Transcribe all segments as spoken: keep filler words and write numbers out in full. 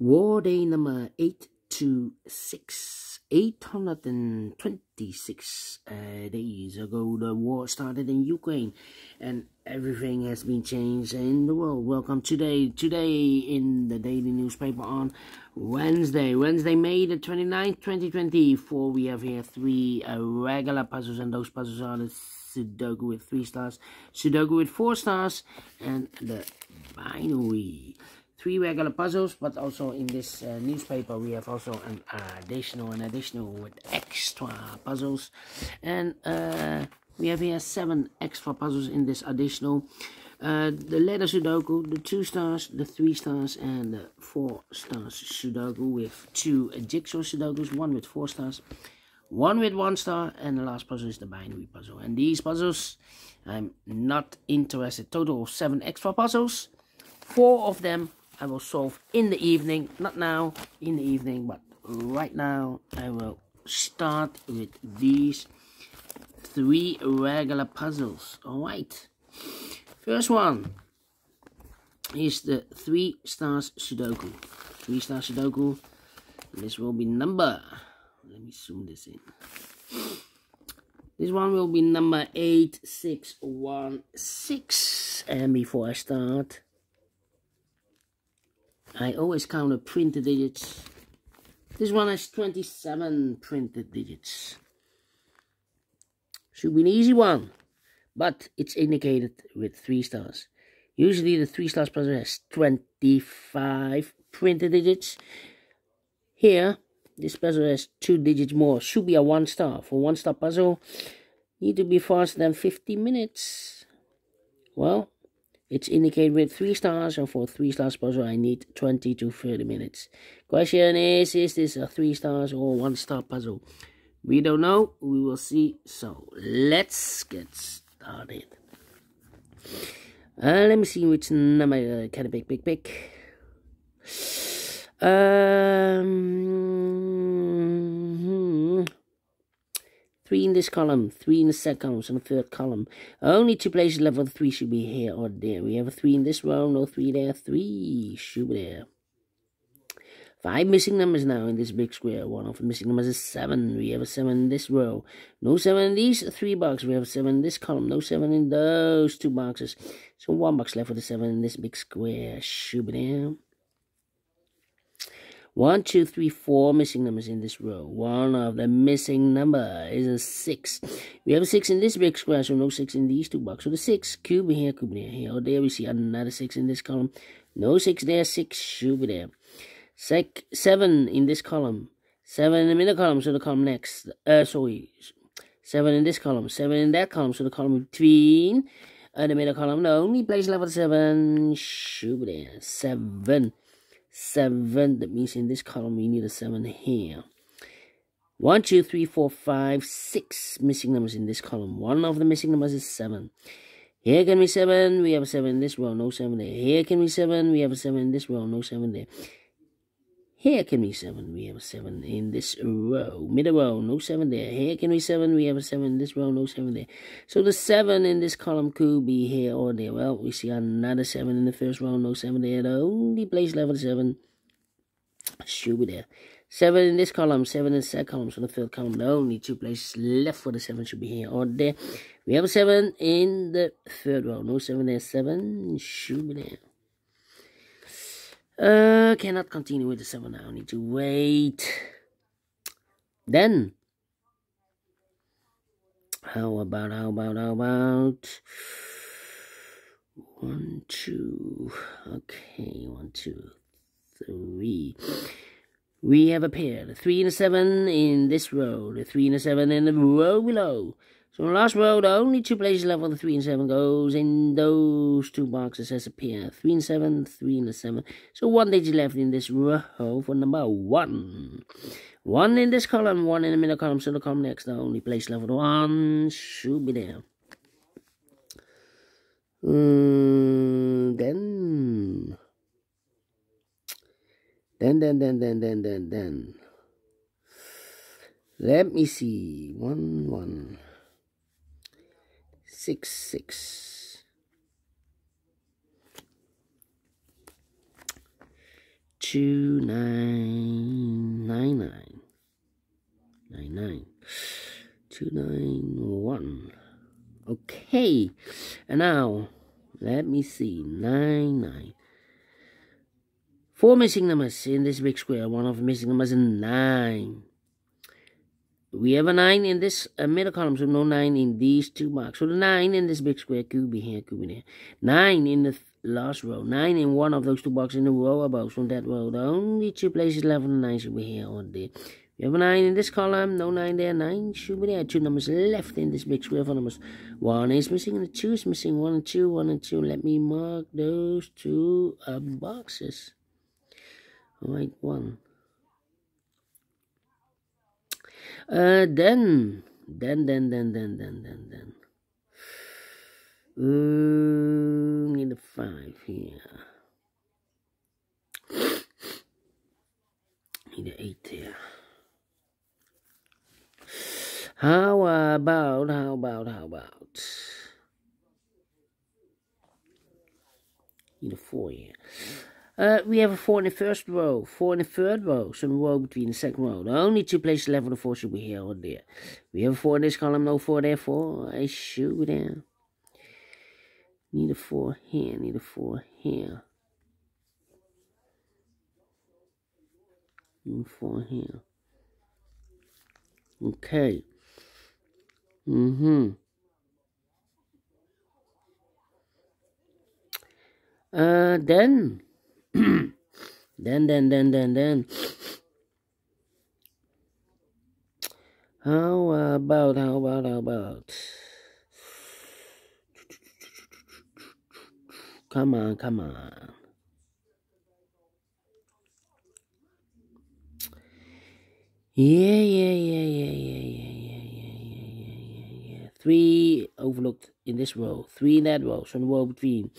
War day number eight two six. eight hundred twenty-six uh, days ago, the war started in Ukraine, and everything has been changed in the world. Welcome today, today in the daily newspaper on Wednesday, Wednesday, May the twenty-ninth, twenty twenty-four. We have here three uh, regular puzzles, and those puzzles are the Sudoku with three stars, Sudoku with four stars, and the binary. Three regular puzzles, but also in this uh, newspaper we have also an additional and additional with extra puzzles, and uh, we have here seven extra puzzles in this additional. Uh, the letter Sudoku, the two stars, the three stars, and the four stars Sudoku with two jigsaw Sudokus, one with four stars, one with one star, and the last puzzle is the binary puzzle. And these puzzles, I'm not interested. Total of seven extra puzzles. Four of them I will solve in the evening, not now, in the evening, but right now I will start with these three regular puzzles. Alright, first one is the Three Stars Sudoku. Three Stars Sudoku, this will be number, let me zoom this in. This one will be number eight six one six, and before I start, I always count the printed digits. This one has twenty-seven printed digits. Should be an easy one, but it's indicated with three stars. Usually the three stars puzzle has twenty-five printed digits. Here, this puzzle has two digits more. Should be a one star. For one star puzzle, need to be faster than fifty minutes. Well, it's indicated with three stars, and for three stars puzzle I need twenty to thirty minutes. Question is, is this a three stars or one star puzzle? We don't know, we will see. So, let's get started. Uh, let me see which number uh, can I pick, pick, pick. Um... Hmm. Three in this column, three in the second column, and the third column. Only two places left for the three should be here or there. We have a three in this row, no three there, three should be there. Five missing numbers now in this big square. One of the missing numbers is seven. We have a seven in this row. No seven in these three boxes. We have a seven in this column. No seven in those two boxes. So one box left for the seven in this big square. Should be there. One, two, three, four missing numbers in this row. One of the missing number is a six. We have a six in this big square, so no six in these two boxes. So the six could be here, could be there, here or there. We see another six in this column. No six there, six should be there. Sec seven in this column. Seven in the middle column, so the column next. Uh, sorry. Seven in this column. Seven in that column, so the column between. Uh, the middle column, the only place level seven should be there. Seven. seven, that means in this column we need a seven here. one, two, three, four, five, six missing numbers in this column. One of the missing numbers is seven. Here can be seven, we have a seven in this row, no seven there. Here can be seven, we have a seven in this row, no seven there. Here can be seven, we have a seven in this row. Middle row, no seven there. Here can be seven, we have a seven in this row, no seven there. So the seven in this column could be here or there. Well, we see another seven in the first row, no seven there. The only place level seven should be there. seven in this column, seven in the second column, so the third column, the only two places left for the seven should be here or there. We have a seven in the third row, no seven there, seven should be there. Uh, cannot continue with the seven now, need to wait. Then, how about, how about, how about, one, two, okay, one, two, three. We have a pair, the three and the seven in this row, the three and the seven in the row below. So in the last row, the only two places left for the three and seven goes in those two boxes as a pair. Three and seven, three and seven. So one digit left in this row for number one. One in this column, one in the middle column, so the column next, the only place left for the one should be there. Um, then. Then, then, then, then, then, then, then. Let me see. One, one. Six, six, two, nine, nine, nine, nine, nine, two, nine, one. Okay, and now let me see. Nine, nine. Four missing numbers in this big square. One of missing numbers is nine. We have a nine in this uh, middle column, so no nine in these two boxes. So the nine in this big square could be here, could be there. Nine in the th last row. Nine in one of those two boxes in the row above. So that row, the only two places left on the nine should be here or there. We have a nine in this column, no nine there, nine should be there. Two numbers left in this big square for numbers. One is missing and the two is missing. One and two, one and two. Let me mark those two uh, boxes. Right, one. Uh, then, then, then, then, then, then, then, then. Um, need a five here. Need an eight here. How about, how about, how about? Need a four here. Uh, we have a four in the first row, four in the third row, so the row between the second row. The only two places left for the four should be here or there. We have a four in this column, no four there, four, I should be there. Need a four here, need a four here. Need a four here. Okay. Mm-hmm. Uh, then... then, then, then, then, then. How about, how about, how about? Come on, come on. Yeah, yeah, yeah, yeah, yeah, yeah, yeah, yeah, yeah, yeah, yeah. Three overlooked in this row. Three in that row. So the row between.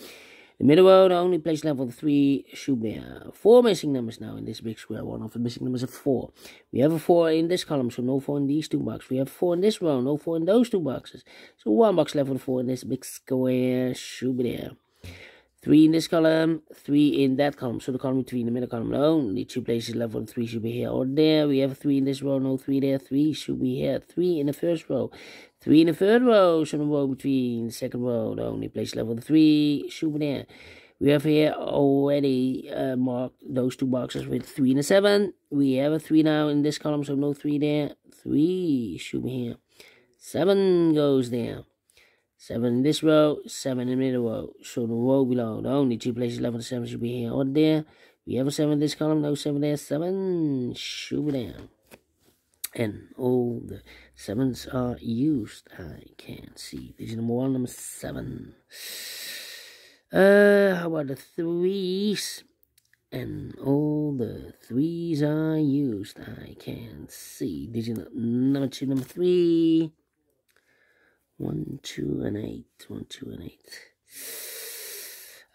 The middle row, the only place left for the three should be uh, four missing numbers now in this big square. One of the missing numbers is four. We have a four in this column, so no four in these two boxes. We have four in this row, no four in those two boxes. So one box left for the four in this big square should be there. Three in this column, three in that column. So the column between the middle column, only two places left for the three should be here or there. We have a three in this row, no three there. Three should be here. Three in the first row. Three in the third row, so the row between the second row, the only place level three, should be there. We have here already uh, marked those two boxes with three and a seven. We have a three now in this column, so no three there. Three should be here. Seven goes there. Seven in this row, seven in the middle row, so the row below, the only two places level seven should be here or there. We have a seven in this column, no seven there. Seven should be there. And all the sevens are used. I can't see. This is number one, number seven. Uh, how about the threes? And all the threes are used. I can't see. This is number two, number three. One, two, and eight. One, two, and eight.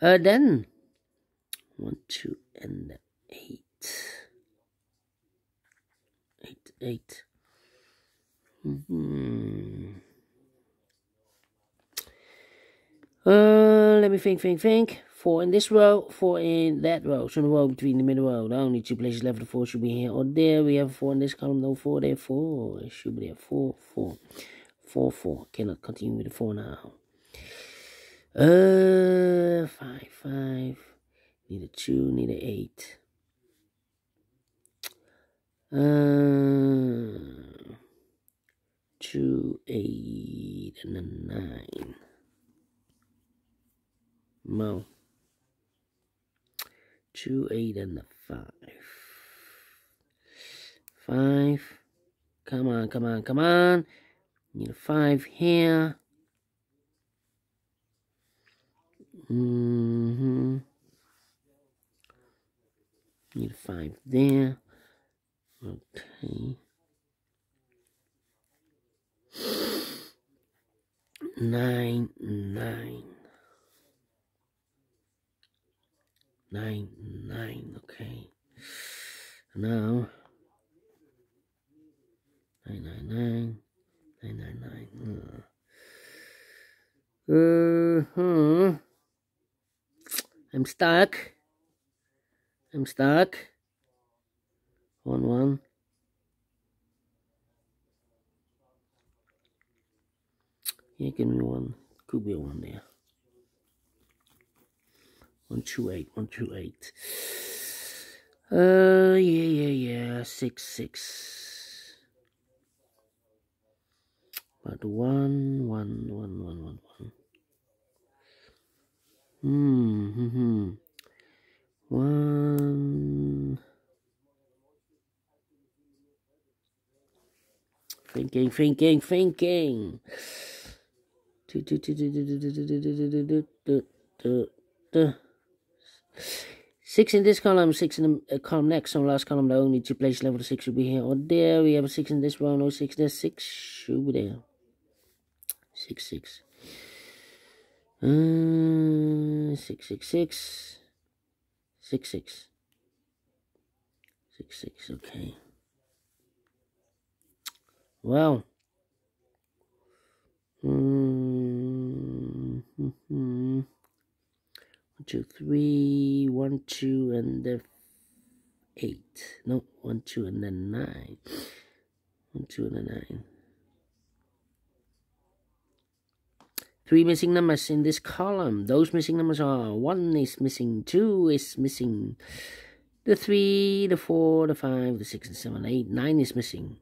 Uh, then. One, two, and eight. Eight, eight. Mm-hmm. Uh, let me think, think, think. Four in this row, four in that row. So the row between the middle row, the only two places left for the four should be here or there. We have four in this column, no four there, four. It should be there, four, four, four, four. Cannot continue with the four now. Uh, five, five. Need a two, need a eight. Uh, two, eight, and a nine. No. Two, eight, and a five. Five. Come on, come on, come on. Need a five here. Mm-hmm. Need a five there. Okay. Nine, nine. Nine, nine, okay. Now. Nine, nine, nine. Nine, nine, nine. Uh-huh. I'm stuck. I'm stuck on one. Yeah, give me one. Could be a one there. One, two, eight. One, two, eight. Uh, yeah, yeah, yeah. Six, six. But one, one, one, one, one, one. Hmm, hmm, hmm. One. Thinking, thinking, thinking. Do, do, do, do, do, do, do, do, do, do, do. Six in this column, six in the uh, column next. So last column, the only two place level six should be here or there. We have a six in this round, or six there, six should be there. Six, six. Uh, six, six, six. Six, six. Six, six, okay. Well. Mm hmm. One, two, three, one, two, and then eight. No, one, two, and then nine. One, two, and then nine. Three missing numbers in this column. Those missing numbers are one is missing, two is missing, the three, the four, the five, the six, and seven, eight, nine is missing.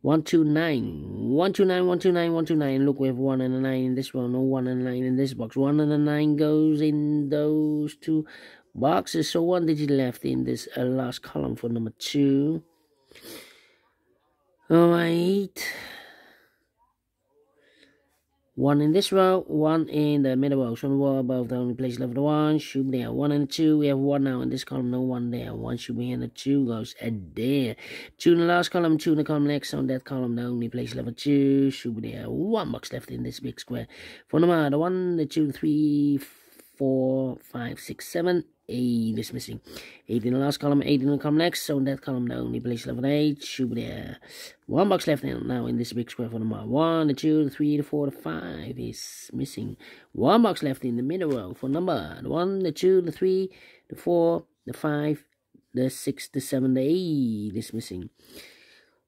One, two, nine. One, two, nine, one, two, nine, one, two, nine. Look, we have one and a nine in this one, or one and a nine in this box. One and a nine goes in those two boxes. So one digit left in this uh, last column for number two. All right. One in this row, one in the middle row. So we're above the only place left. One should be there. One and two. We have one now in this column. No one there. One should be here. The two goes and there. Two in the last column. Two in the column next. On that column, the only place left. Two should be there. One box left in this big square. For number the one, the two, three, four, five, six, seven, eight is missing. Eight in the last column. Eight in the column next. So in that column, the only place left. Eight should be there. One box left now in this big square for number one, the two, the three, the four, the five is missing. One box left in the middle row for number the one, the two, the three, the four, the five, the six, the seven, the eight is missing.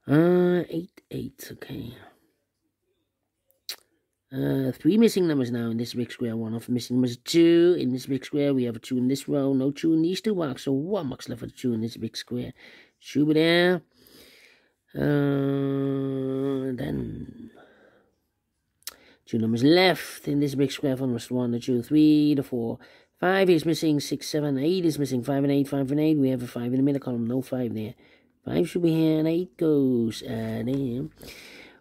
Uh, eight, eight, okay. Uh, three missing numbers now in this big square. One of the missing numbers, two in this big square. We have a two in this row, no two in these two boxes. So one box left for the two in this big square. Should be there. Uh, then two numbers left in this big square for numbers one, the two, three, the four, five is missing, six, seven, eight is missing, five and eight, five and eight. We have a five in the middle column, no five there. Five should be here, and eight goes and in.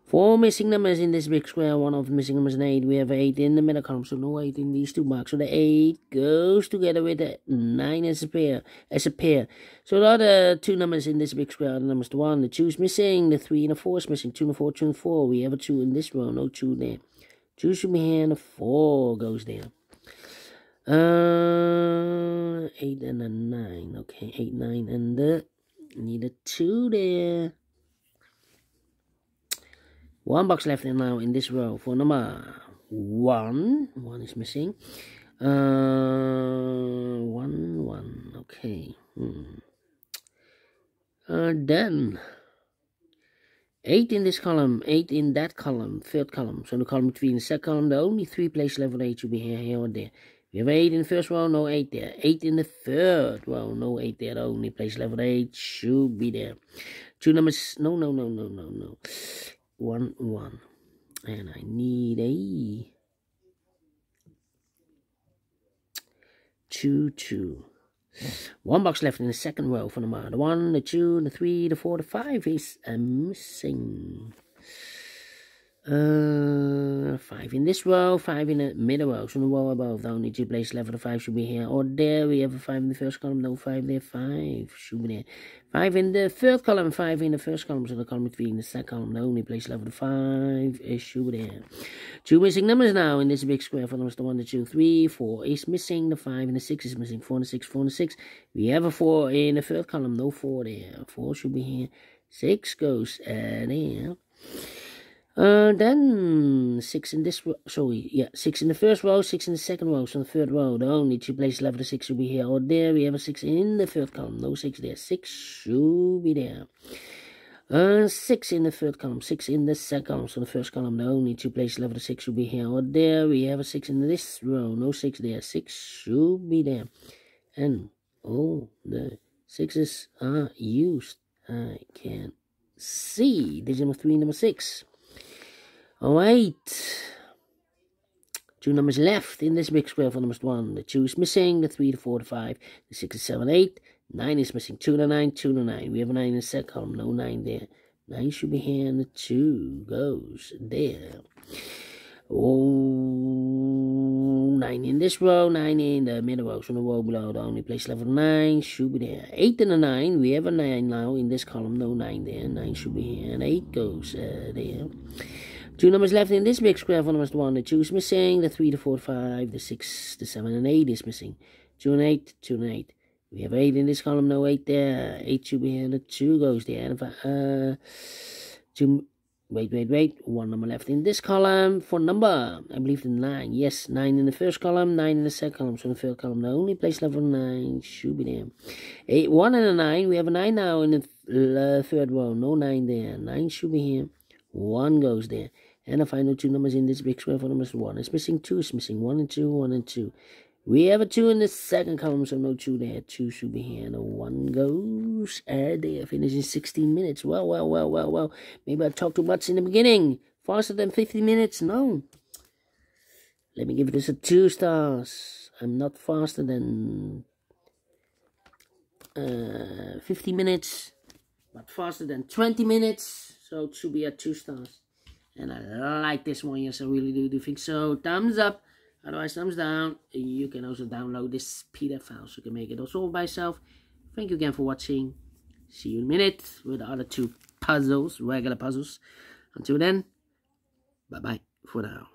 Four missing numbers in this big square. One of missing numbers and eight. We have eight in the middle column, so no eight in these two boxes. So the eight goes together with the nine as a pair. As a pair. So the other two numbers in this big square are the numbers one, the two is missing, the three and the four is missing, two and the four, two and four. We have a two in this row, no two there. Two should be here, and the four goes there. Uh, eight and a nine. Okay, eight, nine, and the need a two there. One box left now in this row for number one. One is missing. Uh, one, one. Okay. Hmm. Uh, then eight in this column, eight in that column, third column. So the column between the second column, the only three places left for eight should be here, here or there. We have eight in the first row, no eight there. eight in the third row, no eight there. The only place left for eight should be there. Two numbers. No, no, no, no, no, no. One, one, and I need a two, two. One box left in the second row for number the one, the two, the three, the four, the five is uh, missing. Uh, five in this row, five in the middle row, so the row above. The only two places left for the five should be here or there. We have a five in the first column, no five there, five should be there. Five in the third column, five in the first column, so the column between the second column, the only place left for the five is should be there. Two missing numbers now in this big square for numbers the one, the two, three, four is missing, the five and the six is missing, four and the six, four and the six. We have a four in the third column, no four there, four should be here, six goes and there. Uh, then six in this row, sorry, yeah, six in the first row, six in the second row, so in the third row, the only two places left of the six should be here or there. We have a six in the third column, no six there, six should be there. Uh, six in the third column, six in the second column, so in the first column, the only two places left of the six should be here or there. We have a six in this row, no six there, six should be there. And all the sixes are used, I can see. This is number three, number six. Alright, two numbers left in this big square for numbers one. The two is missing, the three, the four, the five, the six, the seven, eight. nine is missing, two, the nine, two, the nine. We have a nine in the second column, no nine there. nine should be here, and the two goes there. Oh, nine in this row, nine in the middle row, so the row below, the only place left of nine should be there. eight and a nine, we have a nine now in this column, no nine there. nine should be here, and eight goes uh, there. Two numbers left in this big square for numbers one. The two is missing, the three, the four, the five, the six, the seven, and eight is missing. two and eight, two and eight. We have eight in this column, no eight there. eight should be here, the two goes there. And uh, two, wait, wait, wait. One number left in this column for number, I believe the nine. Yes, nine in the first column, nine in the second column. So in the third column, the only place left for nine should be there. Eight, one and a nine. We have a nine now in the uh, third row. No nine there. nine should be here. one goes there. And the final two numbers in this big square for numbers one is missing, two is missing, one and two, one and two. We have a two in the second column, so no two there. two should be here, and a one goes. And they are finished in sixteen minutes. Well, well, well, well, well. Maybe I talked too much in the beginning. Faster than fifteen minutes? No. Let me give this a two stars. I'm not faster than uh, fifteen minutes, but faster than twenty minutes. So it should be at two stars. And I like this one, yes, I really do, do think so. Thumbs up, otherwise thumbs down. You can also download this P D F file, so you can make it all solve by yourself. Thank you again for watching. See you in a minute with the other two puzzles, regular puzzles. Until then, bye-bye for now.